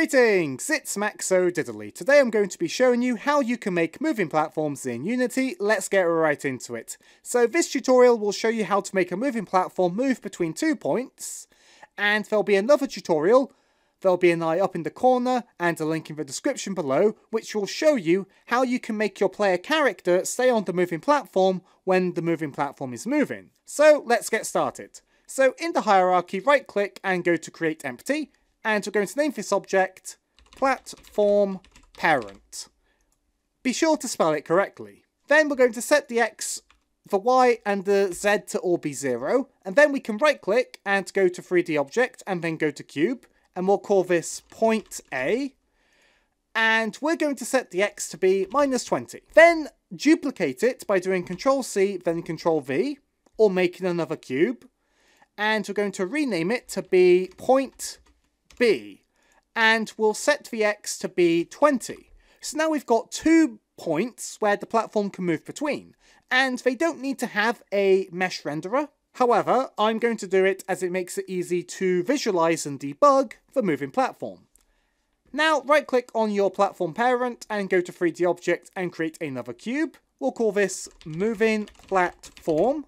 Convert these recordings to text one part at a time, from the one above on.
Greetings, it's Max O'Didily. Today I'm going to be showing you how you can make moving platforms in Unity. Let's get right into it. So this tutorial will show you how to make a moving platform move between 2 points, and there'll be another tutorial, there'll be an eye up in the corner and a link in the description below, which will show you how you can make your player character stay on the moving platform when the moving platform is moving. So let's get started. So in the hierarchy, right click and go to create empty. And we're going to name this object Platform Parent. Be sure to spell it correctly. Then we're going to set the X, the Y and the Z to all be 0. And then we can right click and go to 3D Object and then go to Cube. And we'll call this Point A. And we're going to set the X to be -20. Then duplicate it by doing Control C, then Control V, or making another cube. And we're going to rename it to be Point B, and we'll set the X to be 20. So now we've got 2 points where the platform can move between, and they don't need to have a mesh renderer. However, I'm going to do it as it makes it easy to visualize and debug the moving platform. Now right click on your platform parent and go to 3D Object and create another cube. We'll call this Moving Platform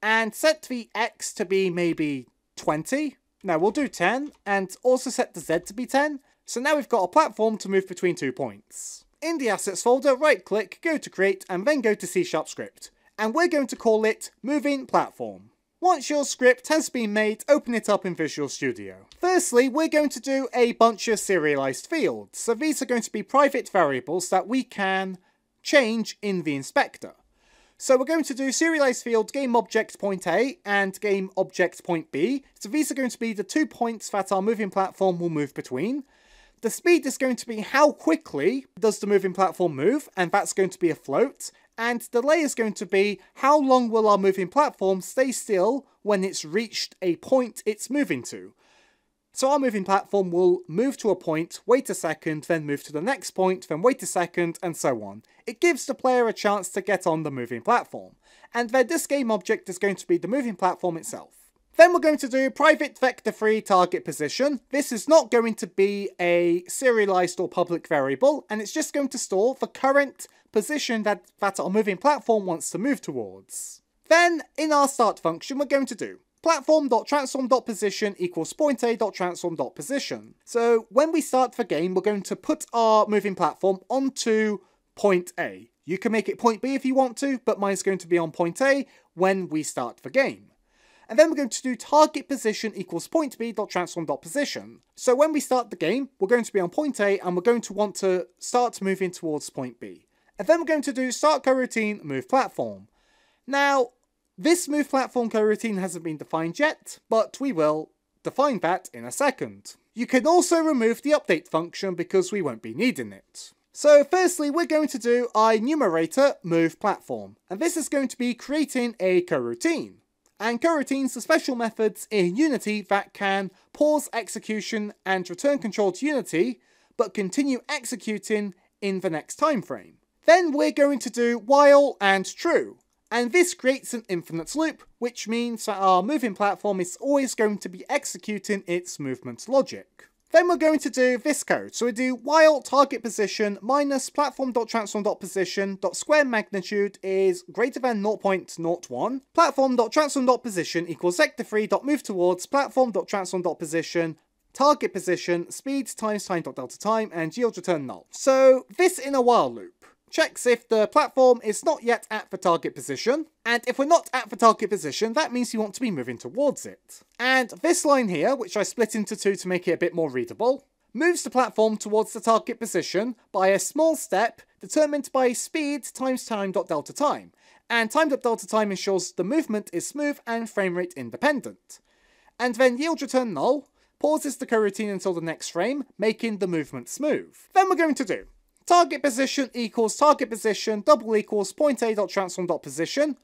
and set the X to be maybe 20. Now we'll do 10, and also set the Z to be 10, so now we've got a platform to move between 2 points. In the assets folder, right click, go to create, and then go to C# script, and we're going to call it Moving Platform. Once your script has been made, open it up in Visual Studio. Firstly, we're going to do a bunch of serialized fields, so these are going to be private variables that we can change in the inspector. So we're going to do serialized field game object point A and game object point B. So these are going to be the 2 points that our moving platform will move between. The speed is going to be how quickly does the moving platform move, and that's going to be a float. And delay is going to be how long will our moving platform stay still when it's reached a point it's moving to. So our moving platform will move to a point, wait a second, then move to the next point, then wait a second, and so on. It gives the player a chance to get on the moving platform. And then this game object is going to be the moving platform itself. Then we're going to do private Vector3 target position. This is not going to be a serialized or public variable, and it's just going to store the current position that our moving platform wants to move towards. Then in our start function, we're going to do platform.transform.position equals point A.transform.position. So when we start the game, we're going to put our moving platform onto point A. You can make it point B if you want to, but mine's going to be on point A when we start the game. And then we're going to do target position equals point B.transform.position. So when we start the game, we're going to be on point A and we're going to want to start moving towards point B. And then we're going to do start coroutine move platform. Now, this move platform coroutine hasn't been defined yet, but we will define that in a second. You can also remove the update function because we won't be needing it. So firstly, we're going to do IEnumerator move platform, and this is going to be creating a coroutine. And coroutines are special methods in Unity that can pause execution and return control to Unity, but continue executing in the next time frame. Then we're going to do while and true. And this creates an infinite loop, which means that our moving platform is always going to be executing its movement logic. Then we're going to do this code. So we do while target position minus platform.transform.position dot square magnitude is greater than 0.01. Platform.transform.position equals vector3.move towards platform.transform.position target position speed times time.deltaTime and yield return null. So this in a while loop checks if the platform is not yet at the target position, and if we're not at the target position, that means you want to be moving towards it. And this line here, which I split into two to make it a bit more readable, moves the platform towards the target position by a small step determined by speed times time.deltaTime, and time.deltaTime ensures the movement is smooth and frame rate independent. And then yield return null pauses the coroutine until the next frame, making the movement smooth. Then we're going to do target position equals target position double equals point A.transform.position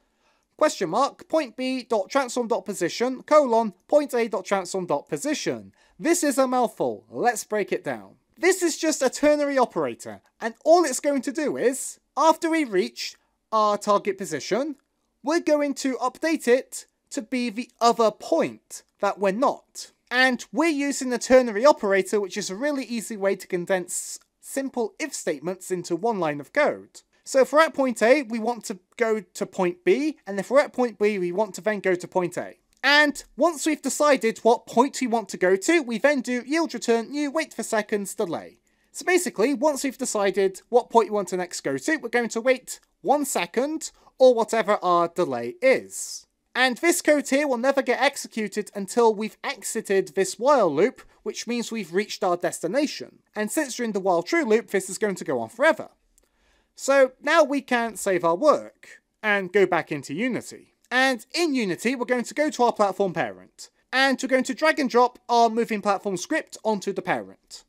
question mark point B.transform.position colon point A.transform.position. This is a mouthful, let's break it down. This is just a ternary operator, and all it's going to do is, after we reach our target position, we're going to update it to be the other point that we're not. And we're using the ternary operator, which is a really easy way to condense simple if statements into one line of code. So if we're at point A, we want to go to point B, and if we're at point B, we want to then go to point A. And once we've decided what point we want to go to, we then do yield return new wait for seconds delay. So basically, once we've decided what point we want to next go to, we're going to wait 1 second, or whatever our delay is. And this code here will never get executed until we've exited this while loop, which means we've reached our destination. And since we're in the while true loop, this is going to go on forever. So now we can save our work and go back into Unity. And in Unity, we're going to go to our platform parent, and we're going to drag and drop our moving platform script onto the parent.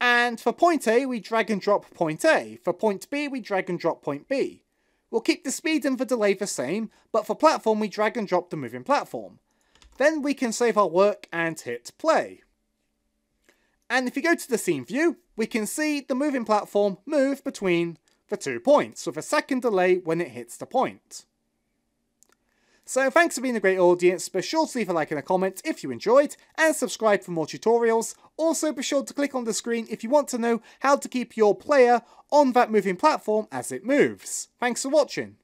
And for point A, we drag and drop point A. For point B, we drag and drop point B. We'll keep the speed and the delay the same, but for platform we drag and drop the moving platform. Then we can save our work and hit play. And if you go to the scene view, we can see the moving platform move between the 2 points, with a second delay when it hits the point. So thanks for being a great audience, be sure to leave a like and a comment if you enjoyed, and subscribe for more tutorials. Also be sure to click on the screen if you want to know how to keep your player on that moving platform as it moves. Thanks for watching.